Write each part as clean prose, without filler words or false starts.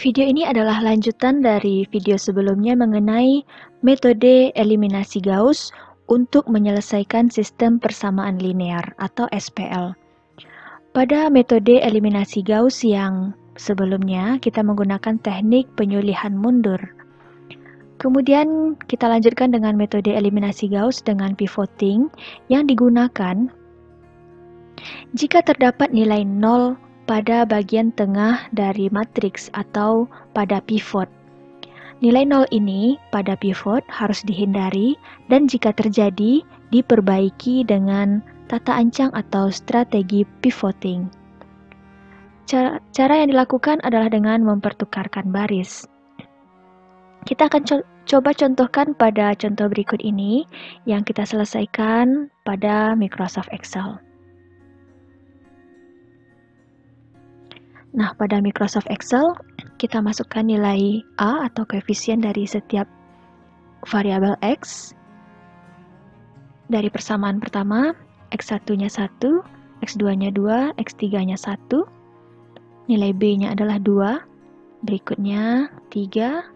Video ini adalah lanjutan dari video sebelumnya mengenai metode eliminasi Gauss untuk menyelesaikan sistem persamaan linear atau SPL. Pada metode eliminasi Gauss yang sebelumnya, kita menggunakan teknik penyulihan mundur. Kemudian kita lanjutkan dengan metode eliminasi Gauss dengan pivoting yang digunakan jika terdapat nilai 0 pada bagian tengah dari matriks atau pada pivot. Nilai 0 ini pada pivot harus dihindari dan jika terjadi diperbaiki dengan tata ancang atau strategi pivoting. Cara yang dilakukan adalah dengan mempertukarkan baris. Kita akan coba contohkan pada contoh berikut ini yang kita selesaikan pada Microsoft Excel. Nah, pada Microsoft Excel, kita masukkan nilai A atau koefisien dari setiap variabel X. Dari persamaan pertama, X1-nya 1, X2-nya 2, X3-nya 1. Nilai B-nya adalah 2, berikutnya 3,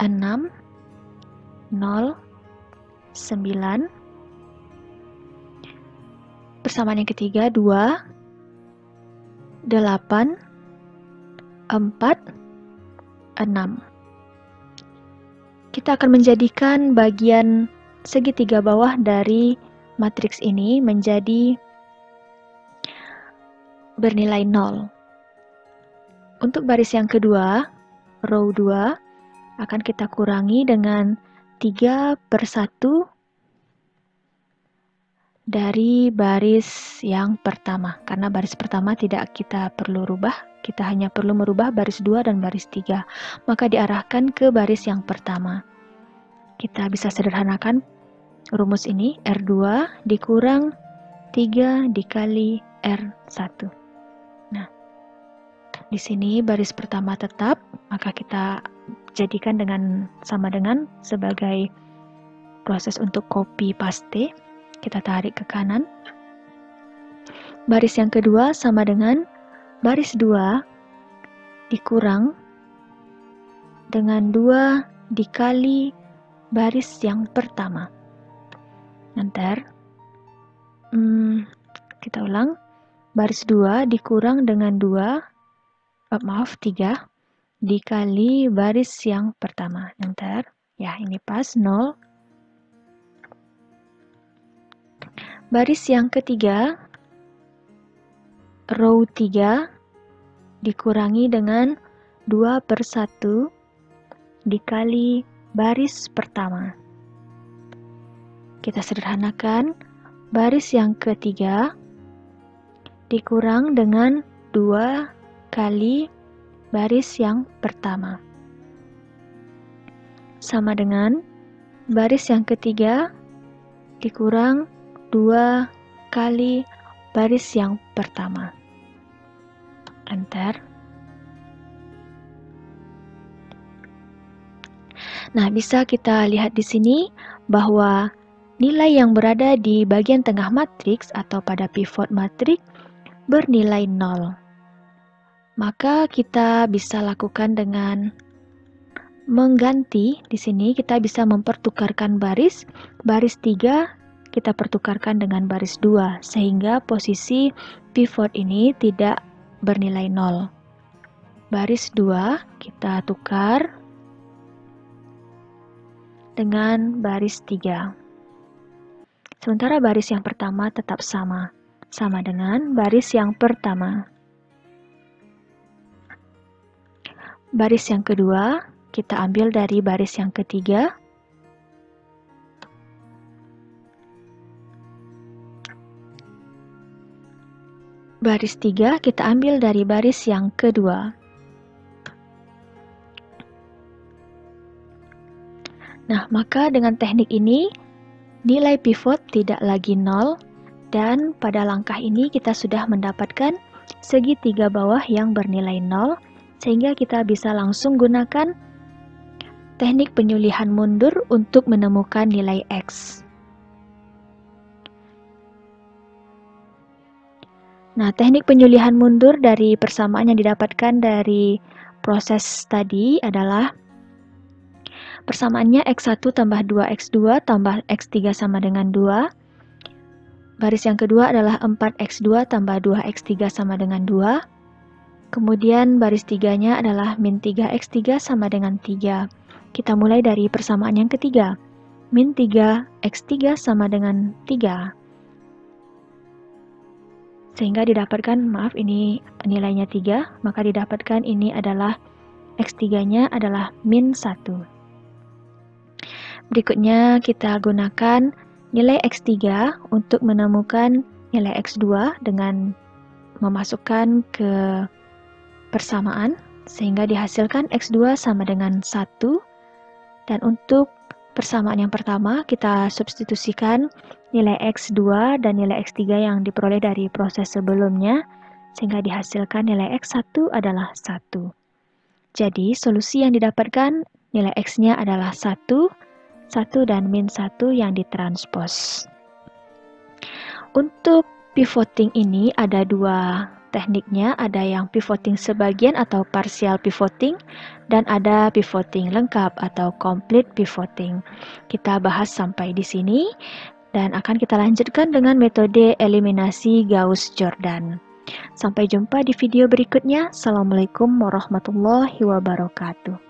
6, 0, 9. Persamaan yang ketiga, 2, 8, 4, 6. Kita akan menjadikan bagian segitiga bawah dari matriks ini menjadi bernilai 0. Untuk baris yang kedua, row 2, akan kita kurangi dengan 3/1 dari baris yang pertama, karena baris pertama tidak kita perlu rubah, kita hanya perlu merubah baris 2 dan baris 3, maka diarahkan ke baris yang pertama. Kita bisa sederhanakan rumus ini, R2 dikurang 3 dikali R1. Nah, di sini baris pertama tetap, maka kita jadikan dengan sama dengan sebagai proses untuk copy paste. Kita tarik ke kanan. Baris yang kedua sama dengan baris 2 dikurang dengan 2 dikali baris yang pertama. Ntar kita ulang. Baris 2 dikurang dengan 3 dikali baris yang pertama. Ntar ya, ini pas 0. Baris yang ketiga, row 3, dikurangi dengan 2/1 dikali baris pertama. Kita sederhanakan, baris yang ketiga dikurang dengan 2 kali baris yang pertama. Sama dengan baris yang ketiga dikurang 2 kali baris yang pertama. Enter. Nah, bisa kita lihat di sini bahwa nilai yang berada di bagian tengah matriks atau pada pivot matriks bernilai 0. Maka kita bisa lakukan dengan mengganti. Di sini kita bisa mempertukarkan baris. Baris 3 kita pertukarkan dengan baris 2 sehingga posisi pivot ini tidak bernilai 0. Baris 2 kita tukar dengan baris 3. Sementara baris yang pertama tetap sama dengan baris yang pertama. Baris yang kedua kita ambil dari baris yang ketiga. Baris 3 kita ambil dari baris yang kedua. Nah, maka dengan teknik ini, nilai pivot tidak lagi 0, dan pada langkah ini kita sudah mendapatkan segitiga bawah yang bernilai 0, sehingga kita bisa langsung gunakan teknik penyulihan mundur untuk menemukan nilai X. Nah, teknik penyulihan mundur dari persamaan yang didapatkan dari proses tadi adalah persamaannya X1 tambah 2X2 tambah X3 sama dengan 2. Baris yang kedua adalah 4X2 tambah 2X3 sama dengan 2. Kemudian baris tiganya adalah min 3X3 sama dengan 3. Kita mulai dari persamaan yang ketiga. Min 3X3 sama dengan 3. Sehingga didapatkan, maaf ini nilainya 3, maka didapatkan ini adalah X3-nya adalah min 1. Berikutnya kita gunakan nilai X3 untuk menemukan nilai X2 dengan memasukkan ke persamaan, sehingga dihasilkan X2 sama dengan 1. Dan untuk persamaan yang pertama, kita substitusikan nilai X2 dan nilai X3 yang diperoleh dari proses sebelumnya, sehingga dihasilkan nilai X1 adalah 1. Jadi, solusi yang didapatkan nilai X-nya adalah 1 dan min 1 yang ditranspos. Untuk pivoting ini ada dua tekniknya, ada yang pivoting sebagian atau partial pivoting, dan ada pivoting lengkap atau complete pivoting. Kita bahas sampai di sini, dan akan kita lanjutkan dengan metode eliminasi Gauss-Jordan. Sampai jumpa di video berikutnya. Assalamualaikum warahmatullahi wabarakatuh.